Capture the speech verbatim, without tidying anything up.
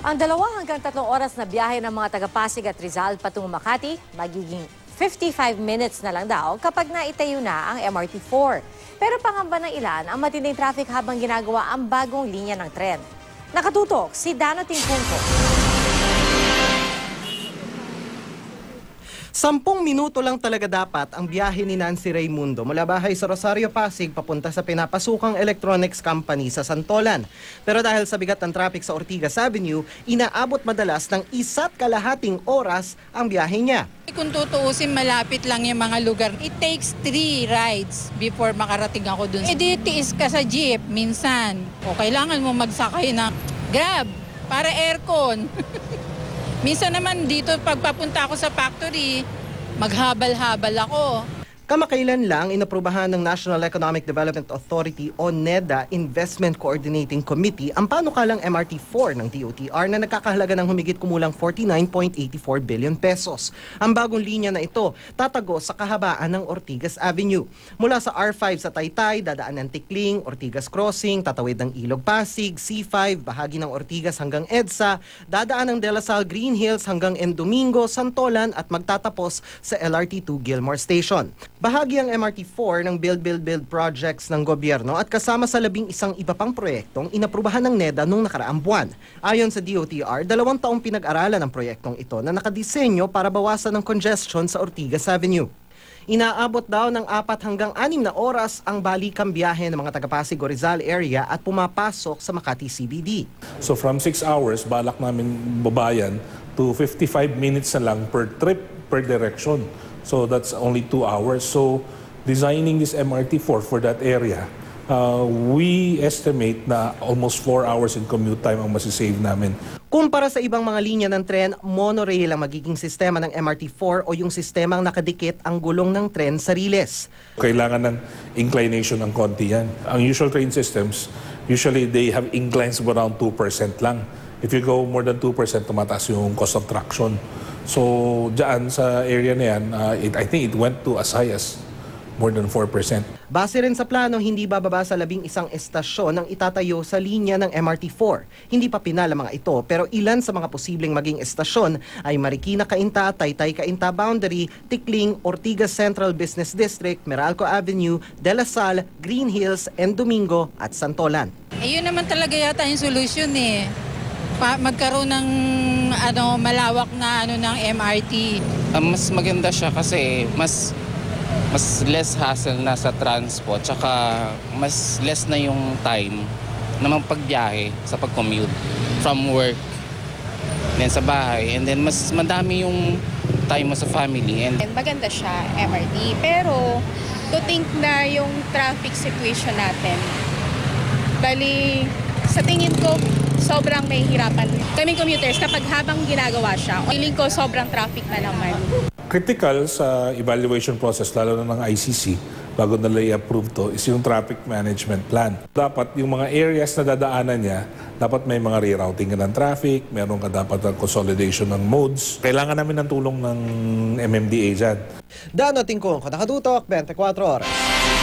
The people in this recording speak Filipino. Ang dalawa hanggang tatlong oras na biyahe ng mga taga-Pasig at Rizal patungo Makati, magiging fifty-five minutes na lang daw kapag naitayo na ang M R T four. Pero pangamba ng ilan ang matinding traffic habang ginagawa ang bagong linya ng tren. Nakatutok si Dano Tingpunco. Sampung minuto lang talaga dapat ang biyahe ni Nancy Ray Mundo mula bahay sa Rosario Pasig papunta sa pinapasukang electronics company sa Santolan. Pero dahil sa bigat ng traffic sa Ortigas Avenue, inaabot madalas ng isa't kalahating oras ang biyahe niya. Kung tutuusin, malapit lang yung mga lugar. It takes three rides before makarating ako dun. E di tiis ka sa jeep minsan. O kailangan mo magsakay na Grab para aircon. Minsan naman dito pagpapunta ako sa factory, maghabal-habal ako. Kamakailan lang inaprubahan ng National Economic Development Authority o NEDA Investment Coordinating Committee ang panukalang M R T four ng D O T R na nagkakahalaga ng humigit kumulang forty-nine point eight four billion pesos. Ang bagong linya na ito tatago sa kahabaan ng Ortigas Avenue. Mula sa R five sa Taytay, dadaan ng Tikling, Ortigas Crossing, tatawid ng Ilog Pasig, C five, bahagi ng Ortigas hanggang EDSA, dadaan ng De La Salle Green Hills hanggang Endomingo, Santolan at magtatapos sa L R T two Gilmore Station. Bahagi ang M R T four ng Build Build Build projects ng gobyerno at kasama sa labing isang iba pang proyektong inaprubahan ng NEDA noong nakaraang buwan. Ayon sa D O T R, dalawang taong pinag-aralan ang proyektong ito na nakadisenyo para bawasan ang congestion sa Ortigas Avenue. Inaabot daw ng apat hanggang anim na oras ang balikang biyahe ng mga taga-Pasig o Rizal area at pumapasok sa Makati C B D. So from six hours, balak namin babayan to fifty-five minutes na lang per trip, per direction. So that's only two hours. So designing this M R T four for that area, uh, we estimate na almost four hours in commute time ang masisave namin. Kumpara sa ibang mga linya ng tren, monorail ang magiging sistema ng M R T four o yung sistemang nakadikit ang gulong ng tren sa riles. Kailangan ng inclination ng konti yan. Ang usual train systems, usually they have inclines of around two percent lang. If you go more than two percent, tumataas yung cost of traction. So, dyan sa area na yan, uh, it, I think it went to as high as more than four percent. Base rin sa plano, hindi bababa sa labing isang estasyon ang itatayo sa linya ng M R T four. Hindi pa pinala mga ito, pero ilan sa mga posibleng maging estasyon ay Marikina-Kainta, Taytay-Kainta Boundary, Tikling, Ortigas Central Business District, Meralco Avenue, De La Salle, Green Hills, Endomingo at Santolan. Ayun naman talaga yata yung solusyon eh. Pa magkaroon ng ano malawak na ano ng M R T. Um, mas maganda siya kasi mas mas less hassle na sa transport, tsaka mas less na yung time na magpagbiyahe sa pag-commute from work then sa bahay, and then mas madami yung time mo sa family. And, and maganda siya M R T, pero to think na yung traffic situation natin, bali sa tingin ko sobrang may hirapan kaming commuters kapag habang ginagawa siya. Feeling ko sobrang traffic na naman. Critical sa evaluation process, lalo na ng I C C, bago nila i-approve to, is yung traffic management plan. Dapat yung mga areas na dadaanan niya, dapat may mga rerouting ka ng traffic, meron ka dapat ang consolidation ng modes. Kailangan namin ng tulong ng M M D A dyan. Dano Tingpunco, Nakatutok, twenty-four Oras.